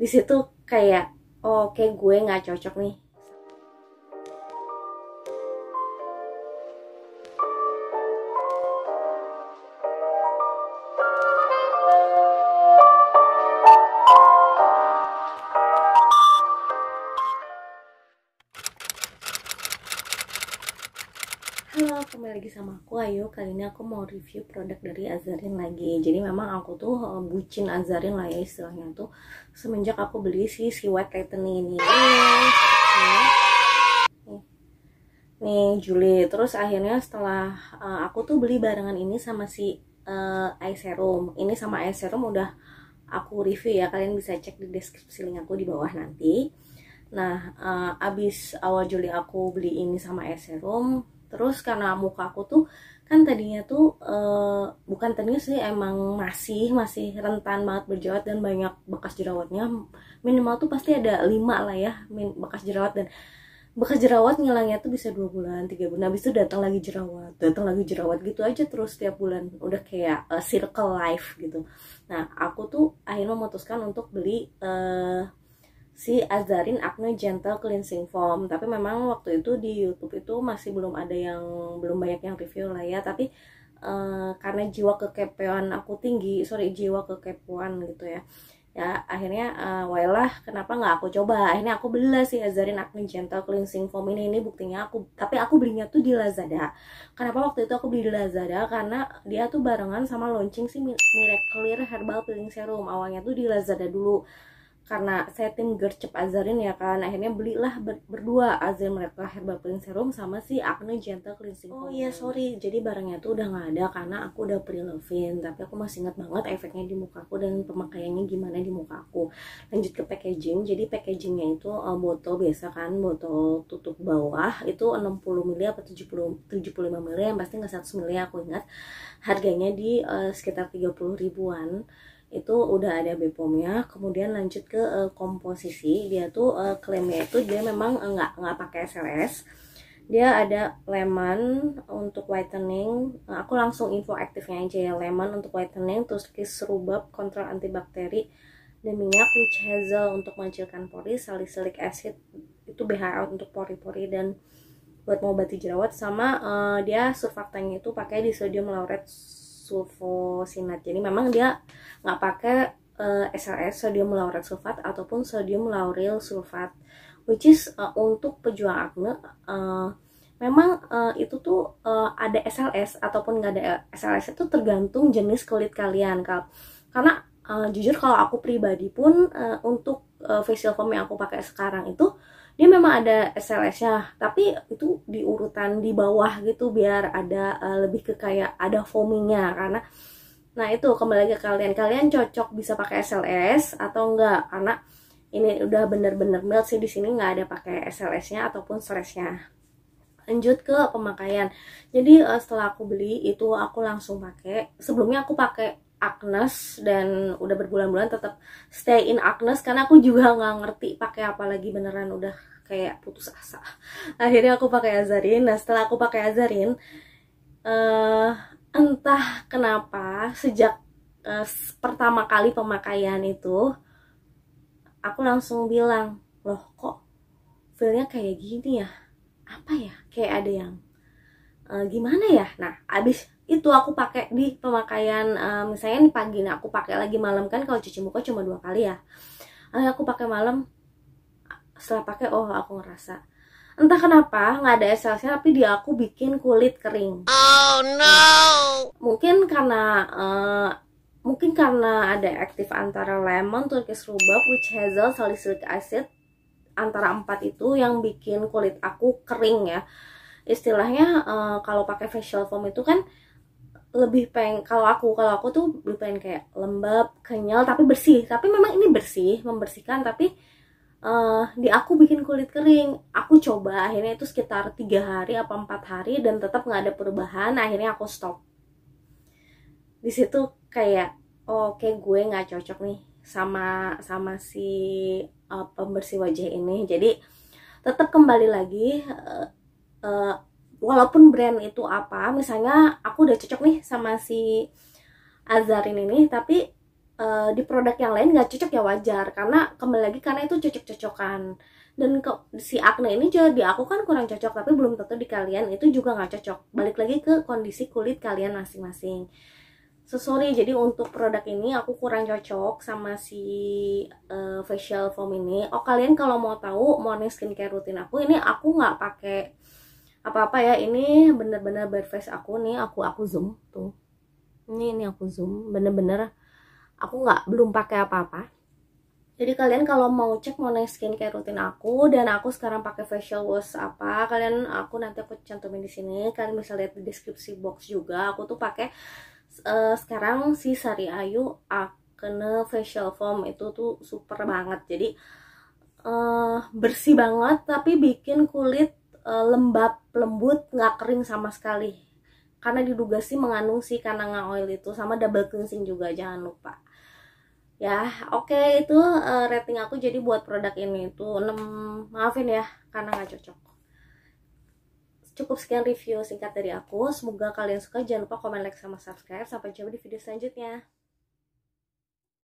di situ kayak oh, oke, gue nggak cocok nih. Halo, kembali lagi sama aku Ayu. Kali ini aku mau review produk dari Azarine lagi. Jadi memang aku tuh bucin Azarine lah ya istilahnya tuh, semenjak aku beli si White Titan ini nih Juli. Terus akhirnya setelah aku tuh beli barengan ini sama si eye serum. Ini sama eye serum udah aku review ya, kalian bisa cek di deskripsi link aku di bawah nanti. Nah, abis awal Juli aku beli ini sama eye serum. Terus karena muka aku tuh kan tadinya tuh bukan tadinya sih, emang masih rentan banget berjerawat dan banyak bekas jerawatnya. Minimal tuh pasti ada 5 lah ya bekas jerawat, dan bekas jerawat ngilangnya tuh bisa 2 bulan, 3 bulan. Habis itu datang lagi jerawat gitu aja terus tiap bulan, udah kayak circle life gitu. Nah, aku tuh akhirnya memutuskan untuk beli si Azarine Acne Gentle Cleansing Foam. Tapi memang waktu itu di YouTube itu masih belum banyak yang review lah ya. Tapi karena jiwa kekepoan aku tinggi, jiwa kekepoan gitu ya. Ya akhirnya wailah kenapa nggak aku coba. Akhirnya aku beli lah si Azarine Acne Gentle Cleansing Foam ini buktinya tapi aku belinya tuh di Lazada. Kenapa waktu itu aku beli di Lazada? Karena dia tuh barengan sama launching si Miracle Clear Herbal Peeling Serum. Awalnya tuh di Lazada dulu. Karena saya tim gercep Azarine ya kan, akhirnya belilah berdua Azarine Miracle Herbal Peeling Serum sama si Acne Gentle Cleansing Foam. Oh iya, sorry, jadi barangnya tuh udah nggak ada karena aku udah pre-lovin. Tapi aku masih ingat banget efeknya di muka aku dan pemakaiannya gimana di muka aku. Lanjut ke packaging. Jadi packagingnya itu botol biasa kan, botol tutup bawah itu 60 ml atau 75 ml, yang pasti nggak 100 ml aku ingat. Harganya di sekitar 30 ribuan. Itu udah ada BPOM-nya. Kemudian lanjut ke komposisi. Dia tuh klaimnya itu dia memang nggak pakai SLS. Dia ada lemon untuk whitening. Aku langsung info aktifnya aja ya. Lemon untuk whitening, terus kis rubab kontrol antibakteri, dan minyak witch hazel untuk mengecilkan pori, salicylic acid itu BHA untuk pori-pori dan buat mengobati jerawat, sama dia surfaktannya itu pakai disodium lauret sulfosinat. Jadi memang dia nggak pakai SLS, sodium lauryl sulfat ataupun sodium lauryl sulfat, which is untuk pejuang acne memang itu tuh ada SLS ataupun nggak ada SLS itu tergantung jenis kulit kalian. Karena jujur kalau aku pribadi pun untuk facial foam yang aku pakai sekarang itu dia memang ada SLS-nya, tapi itu di urutan di bawah gitu biar ada lebih ke kayak ada foaming-nya. Karena nah itu kembali lagi ke kalian cocok bisa pakai SLS atau enggak, karena ini udah bener-bener mild sih, di sini nggak ada pakai SLS-nya ataupun stress-nya. Lanjut ke pemakaian. Jadi setelah aku beli itu aku langsung pakai. Sebelumnya aku pakai Agnes dan udah berbulan-bulan tetap stay in Agnes karena aku juga nggak ngerti pakai apa lagi, beneran udah kayak putus asa. Akhirnya aku pakai Azarine. Nah setelah aku pakai Azarine, entah kenapa sejak pertama kali pemakaian itu aku langsung bilang, loh kok feelnya kayak gini ya, apa ya, kayak ada yang gimana ya. Nah abis itu aku pakai di pemakaian misalnya di pagi, nah aku pakai lagi malam kan, kalau cuci muka cuma 2 kali ya. Aku pakai malam, setelah pakai oh aku ngerasa entah kenapa nggak ada SLS-nya tapi dia aku bikin kulit kering. Oh no. Mungkin karena ada aktif antara lemon, turkish rhubarb, witch hazel, salicylic acid, antara 4 itu yang bikin kulit aku kering ya. Istilahnya kalau pakai facial foam itu kan lebih pengen, kalau aku tuh lebih pengen kayak lembab, kenyal, tapi bersih. Tapi memang ini bersih, membersihkan, tapi di aku bikin kulit kering. Aku coba akhirnya itu sekitar 3 hari apa 4 hari dan tetap nggak ada perubahan. Akhirnya aku stop. Di situ kayak oh, oke, gue nggak cocok nih sama si pembersih wajah ini. Jadi tetap kembali lagi walaupun brand itu apa, misalnya aku udah cocok nih sama si Azarine ini, tapi di produk yang lain nggak cocok ya wajar, karena kembali lagi karena itu cocok-cocokan. Dan si acne ini di aku kan kurang cocok, tapi belum tentu di kalian itu juga nggak cocok. Balik lagi ke kondisi kulit kalian masing-masing. So, sorry, jadi untuk produk ini aku kurang cocok sama si facial foam ini. Oh, kalian kalau mau tahu morning skincare rutin aku, ini aku nggak pakai apa-apa ya. Ini bener-bener bare face aku nih, aku zoom tuh. Ini aku zoom, bener-bener aku belum pakai apa-apa. Jadi kalian kalau mau cek morning skincare rutin aku dan aku sekarang pakai facial wash apa, kalian nanti aku cantumin di sini. Kalian bisa lihat di deskripsi box juga. Aku tuh pakai sekarang si Sari Ayu Acne Facial Foam, itu tuh super banget. Jadi bersih banget, tapi bikin kulit lembab, lembut, nggak kering sama sekali. Karena diduga sih mengandung si kananga oil itu, sama double cleansing juga, jangan lupa. Ya, oke, itu rating aku jadi buat produk ini itu 6, maafin ya, karena nggak cocok. Cukup sekian review singkat dari aku, semoga kalian suka, jangan lupa komen, like, sama subscribe. Sampai jumpa di video selanjutnya.